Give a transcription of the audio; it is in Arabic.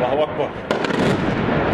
الله أكبر.